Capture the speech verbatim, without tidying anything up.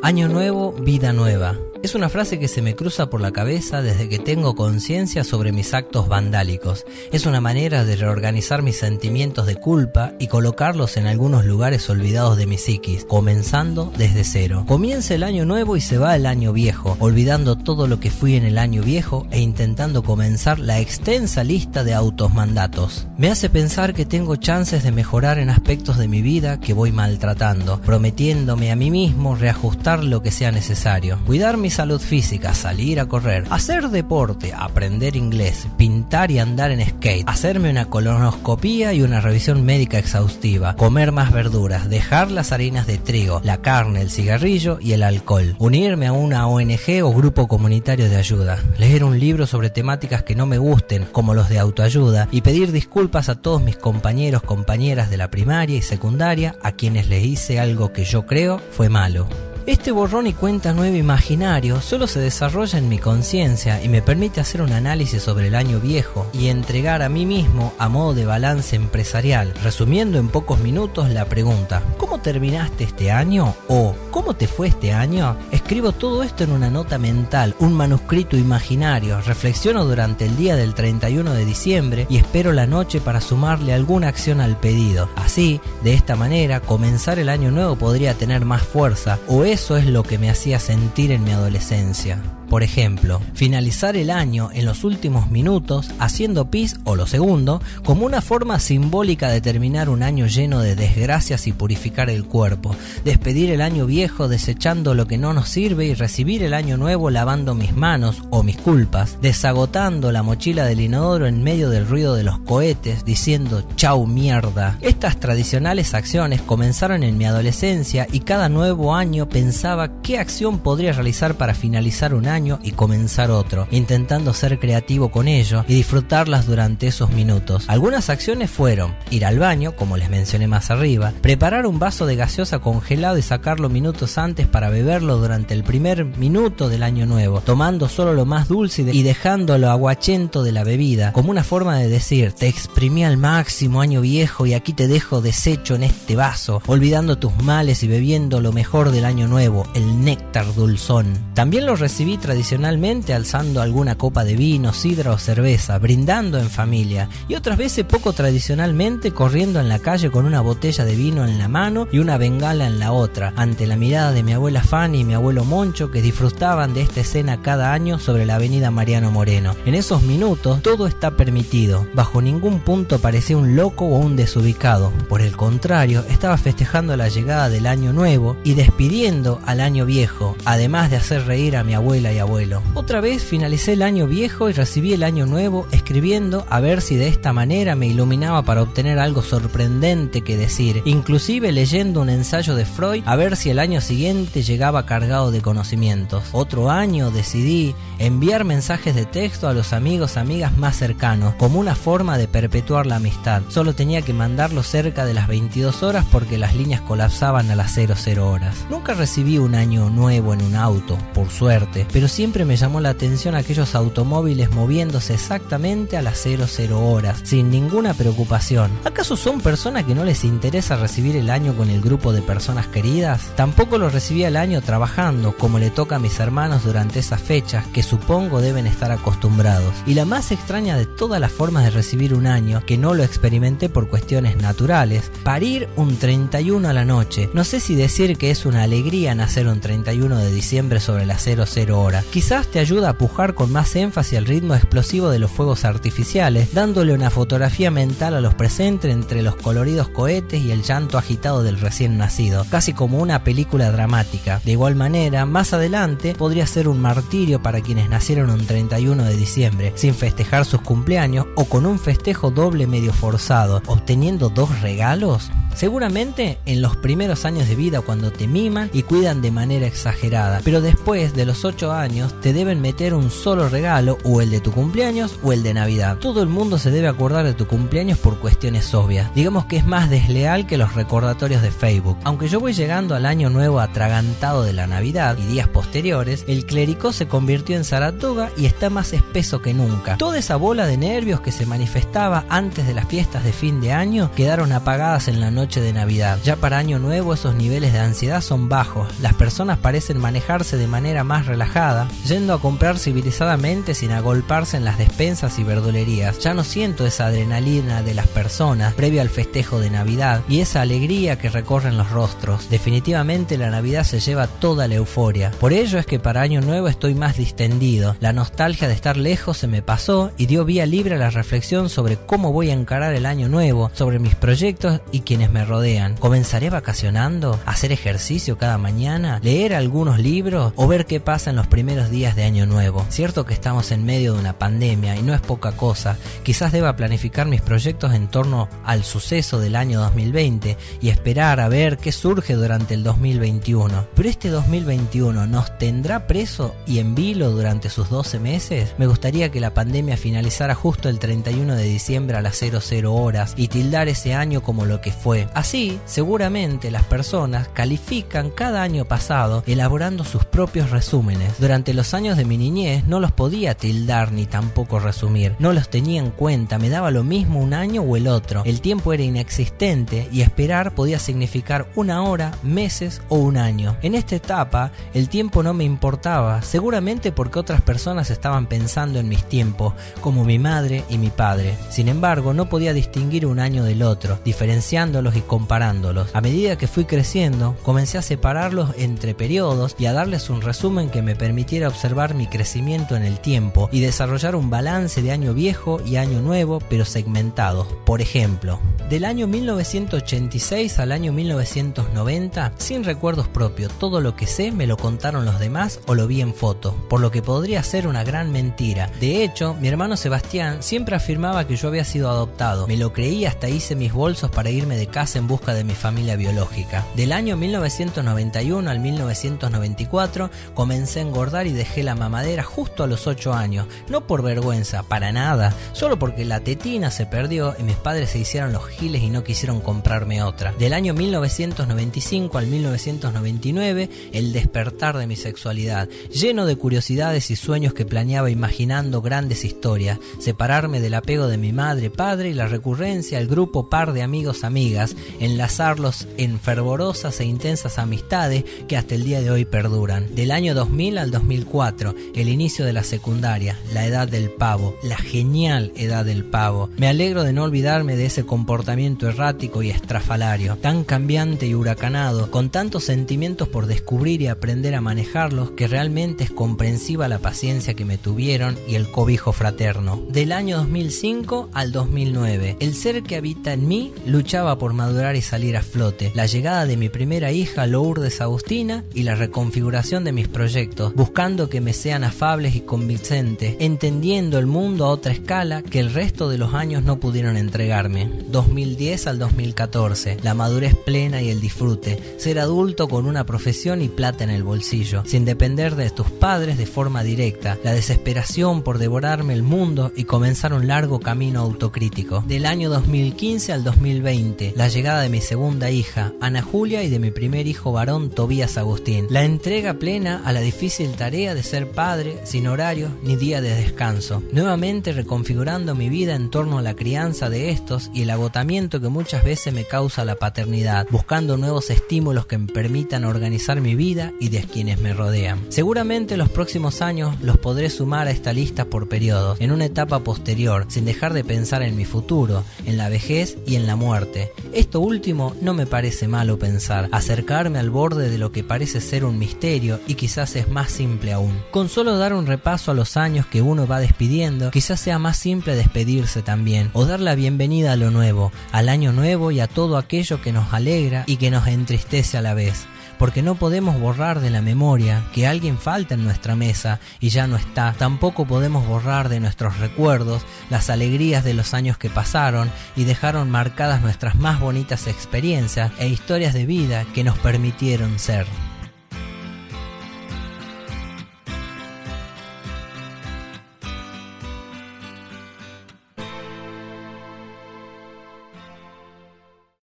Año nuevo, vida nueva. Es una frase que se me cruza por la cabeza desde que tengo conciencia sobre mis actos vandálicos. Es una manera de reorganizar mis sentimientos de culpa y colocarlos en algunos lugares olvidados de mi psiquis, comenzando desde cero. Comienza el año nuevo y se va el año viejo, olvidando todo lo que fui en el año viejo e intentando comenzar la extensa lista de automandatos. Me hace pensar que tengo chances de mejorar en aspectos de mi vida que voy maltratando, prometiéndome a mí mismo reajustar lo que sea necesario, cuidar mi salud física, salir a correr, hacer deporte, aprender inglés, pintar y andar en skate, hacerme una colonoscopía y una revisión médica exhaustiva, comer más verduras, dejar las harinas de trigo, la carne, el cigarrillo y el alcohol, unirme a una O N G o grupo comunitario de ayuda, leer un libro sobre temáticas que no me gusten, como los de autoayuda, y pedir disculpas a todos mis compañeros, compañeras de la primaria y secundaria a quienes les hice algo que yo creo fue malo. Este borrón y cuenta nueva imaginario solo se desarrolla en mi conciencia y me permite hacer un análisis sobre el año viejo y entregar a mí mismo a modo de balance empresarial, resumiendo en pocos minutos la pregunta: ¿cómo terminaste este año? O ¿cómo te fue este año? Escribo todo esto en una nota mental, un manuscrito imaginario, reflexiono durante el día del treinta y uno de diciembre y espero la noche para sumarle alguna acción al pedido. Así, de esta manera, comenzar el año nuevo podría tener más fuerza, o es Eso es lo que me hacía sentir en mi adolescencia. Por ejemplo, finalizar el año en los últimos minutos haciendo pis o lo segundo como una forma simbólica de terminar un año lleno de desgracias y purificar el cuerpo, despedir el año viejo desechando lo que no nos sirve y recibir el año nuevo lavando mis manos o mis culpas, desagotando la mochila del inodoro en medio del ruido de los cohetes, diciendo chau mierda. Estas tradicionales acciones comenzaron en mi adolescencia y cada nuevo año pensaba qué acción podría realizar para finalizar un año y comenzar otro, intentando ser creativo con ello y disfrutarlas durante esos minutos. Algunas acciones fueron ir al baño, como les mencioné más arriba, preparar un vaso de gaseosa congelado y sacarlo minutos antes para beberlo durante el primer minuto del año nuevo, tomando solo lo más dulce y dejando lo aguachento de la bebida, como una forma de decir: te exprimí al máximo, año viejo, y aquí te dejo deshecho en este vaso, olvidando tus males y bebiendo lo mejor del año nuevo, el néctar dulzón. También lo recibí tradicionalmente alzando alguna copa de vino, sidra o cerveza, brindando en familia, y otras veces poco tradicionalmente corriendo en la calle con una botella de vino en la mano y una bengala en la otra, ante la mirada de mi abuela Fanny y mi abuelo Moncho, que disfrutaban de esta escena cada año sobre la avenida Mariano Moreno. En esos minutos todo está permitido, bajo ningún punto parecía un loco o un desubicado, por el contrario, estaba festejando la llegada del año nuevo y despidiendo al año viejo, además de hacer reír a mi abuela y abuelo. Otra vez finalicé el año viejo y recibí el año nuevo escribiendo a ver si de esta manera me iluminaba para obtener algo sorprendente que decir, inclusive leyendo un ensayo de Freud a ver si el año siguiente llegaba cargado de conocimientos. Otro año decidí enviar mensajes de texto a los amigos, amigas más cercanos, como una forma de perpetuar la amistad. Solo tenía que mandarlo cerca de las veintidós horas porque las líneas colapsaban a las cero horas. Nunca recibí un año nuevo en un auto, por suerte, pero siempre me llamó la atención aquellos automóviles moviéndose exactamente a las cero horas, sin ninguna preocupación. ¿Acaso son personas que no les interesa recibir el año con el grupo de personas queridas? Tampoco lo recibía el año trabajando, como le toca a mis hermanos durante esas fechas, que supongo deben estar acostumbrados. Y la más extraña de todas las formas de recibir un año, que no lo experimenté por cuestiones naturales, parir un treinta y uno a la noche. No sé si decir que es una alegría nacer un treinta y uno de diciembre sobre las cero horas. Quizás te ayuda a pujar con más énfasis el ritmo explosivo de los fuegos artificiales, dándole una fotografía mental a los presentes entre los coloridos cohetes y el llanto agitado del recién nacido, casi como una película dramática. De igual manera, más adelante podría ser un martirio para quienes nacieron un treinta y uno de diciembre, sin festejar sus cumpleaños o con un festejo doble medio forzado, obteniendo dos regalos. Seguramente en los primeros años de vida, cuando te miman y cuidan de manera exagerada, pero después de los ocho años te deben meter un solo regalo, o el de tu cumpleaños o el de Navidad. Todo el mundo se debe acordar de tu cumpleaños por cuestiones obvias. Digamos que es más desleal que los recordatorios de Facebook. Aunque yo voy llegando al año nuevo atragantado de la Navidad y días posteriores, el clericó se convirtió en Saratoga y está más espeso que nunca. Toda esa bola de nervios que se manifestaba antes de las fiestas de fin de año quedaron apagadas en la noche noche de Navidad. Ya para Año Nuevo esos niveles de ansiedad son bajos, las personas parecen manejarse de manera más relajada, yendo a comprar civilizadamente sin agolparse en las despensas y verdulerías. Ya no siento esa adrenalina de las personas previa al festejo de Navidad y esa alegría que recorren los rostros. Definitivamente la Navidad se lleva toda la euforia. Por ello es que para Año Nuevo estoy más distendido. La nostalgia de estar lejos se me pasó y dio vía libre a la reflexión sobre cómo voy a encarar el Año Nuevo, sobre mis proyectos y quienes me rodean. ¿Comenzaré vacacionando? ¿Hacer ejercicio cada mañana? ¿Leer algunos libros? ¿O ver qué pasa en los primeros días de Año Nuevo? Cierto que estamos en medio de una pandemia y no es poca cosa. Quizás deba planificar mis proyectos en torno al suceso del año dos mil veinte y esperar a ver qué surge durante el dos mil veintiuno. ¿Pero este dos mil veintiuno nos tendrá preso y en vilo durante sus doce meses? Me gustaría que la pandemia finalizara justo el treinta y uno de diciembre a las cero cero horas y tildar ese año como lo que fue. Así, seguramente las personas califican cada año pasado elaborando sus propios resúmenes. Durante los años de mi niñez no los podía tildar ni tampoco resumir. No los tenía en cuenta, me daba lo mismo un año o el otro. El tiempo era inexistente y esperar podía significar una hora, meses o un año. En esta etapa, el tiempo no me importaba, seguramente porque otras personas estaban pensando en mis tiempos, como mi madre y mi padre. Sin embargo, no podía distinguir un año del otro, diferenciándolos y comparándolos. A medida que fui creciendo, comencé a separarlos entre periodos y a darles un resumen que me permitiera observar mi crecimiento en el tiempo y desarrollar un balance de año viejo y año nuevo, pero segmentados. Por ejemplo, del año mil novecientos ochenta y seis al año mil novecientos noventa, sin recuerdos propios, todo lo que sé me lo contaron los demás o lo vi en foto, por lo que podría ser una gran mentira. De hecho, mi hermano Sebastián siempre afirmaba que yo había sido adoptado. Me lo creí, hasta hice mis bolsos para irme de casa en busca de mi familia biológica. Del año mil novecientos noventa y uno al mil novecientos noventa y cuatro comencé a engordar y dejé la mamadera justo a los ocho años, no por vergüenza, para nada, solo porque la tetina se perdió y mis padres se hicieron los giles y no quisieron comprarme otra. Del año mil novecientos noventa y cinco al mil novecientos noventa y nueve, el despertar de mi sexualidad, lleno de curiosidades y sueños que planeaba imaginando grandes historias, separarme del apego de mi madre, padre y la recurrencia al grupo par de amigos, amigas, enlazarlos en fervorosas e intensas amistades que hasta el día de hoy perduran. Del año dos mil al dos mil cuatro, el inicio de la secundaria, la edad del pavo, la genial edad del pavo. Me alegro de no olvidarme de ese comportamiento errático y estrafalario, tan cambiante y huracanado, con tantos sentimientos por descubrir y aprender a manejarlos, que realmente es comprensiva la paciencia que me tuvieron y el cobijo fraterno. Del año dos mil cinco al dos mil nueve, el ser que habita en mí luchaba por madurar y salir a flote. La llegada de mi primera hija, Lourdes Agustina, y la reconfiguración de mis proyectos, buscando que me sean afables y convincentes, entendiendo el mundo a otra escala que el resto de los años no pudieron entregarme. dos mil diez al dos mil catorce, la madurez plena y el disfrute, ser adulto con una profesión y plata en el bolsillo, sin depender de tus padres de forma directa, la desesperación por devorarme el mundo y comenzar un largo camino autocrítico. Del año dos mil quince al dos mil veinte, la llegada de mi segunda hija, Ana Julia, y de mi primer hijo varón, Tobías Agustín, la entrega plena a la difícil tarea de ser padre, sin horarios ni día de descanso, nuevamente reconfigurando mi vida en torno a la crianza de estos y el agotamiento que muchas veces me causa la paternidad, buscando nuevos estímulos que me permitan organizar mi vida y de quienes me rodean. Seguramente los próximos años los podré sumar a esta lista por periodos, en una etapa posterior, sin dejar de pensar en mi futuro, en la vejez y en la muerte. Esto último no me parece malo pensar, acercarme al borde de lo que parece ser un misterio y quizás es más simple aún. Con solo dar un repaso a los años que uno va despidiendo, quizás sea más simple despedirse también, o dar la bienvenida a lo nuevo, al año nuevo y a todo aquello que nos alegra y que nos entristece a la vez, porque no podemos borrar de la memoria que alguien falta en nuestra mesa y ya no está. Tampoco podemos borrar de nuestros recuerdos las alegrías de los años que pasaron y dejaron marcadas nuestras más bonitas experiencias e historias de vida que nos permitieron ser.